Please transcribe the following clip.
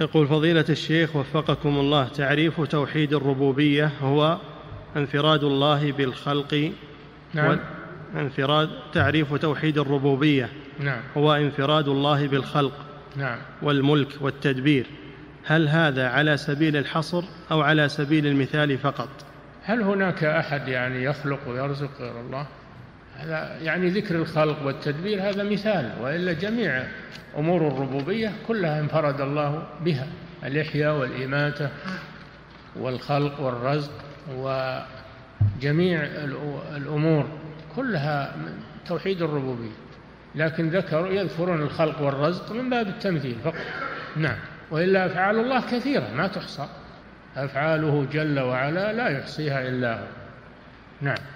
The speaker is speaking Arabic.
يقول فضيلة الشيخ وفقكم الله، تعريف توحيد الربوبية هو انفراد الله بالخلق. نعم. تعريف توحيد الربوبية نعم. هو انفراد الله بالخلق نعم. والملك والتدبير. هل هذا على سبيل الحصر أو على سبيل المثال فقط؟ هل هناك أحد يعني يخلق ويرزق غير الله؟ هذا يعني ذكر الخلق والتدبير هذا مثال، وإلا جميع أمور الربوبية كلها انفرد الله بها، الإحياء والإماتة والخلق والرزق وجميع الأمور كلها توحيد الربوبية، لكن يذكرون الخلق والرزق من باب التمثيل فقط. نعم. وإلا أفعال الله كثيرة ما تحصى، أفعاله جل وعلا لا يحصيها إلا هو. نعم.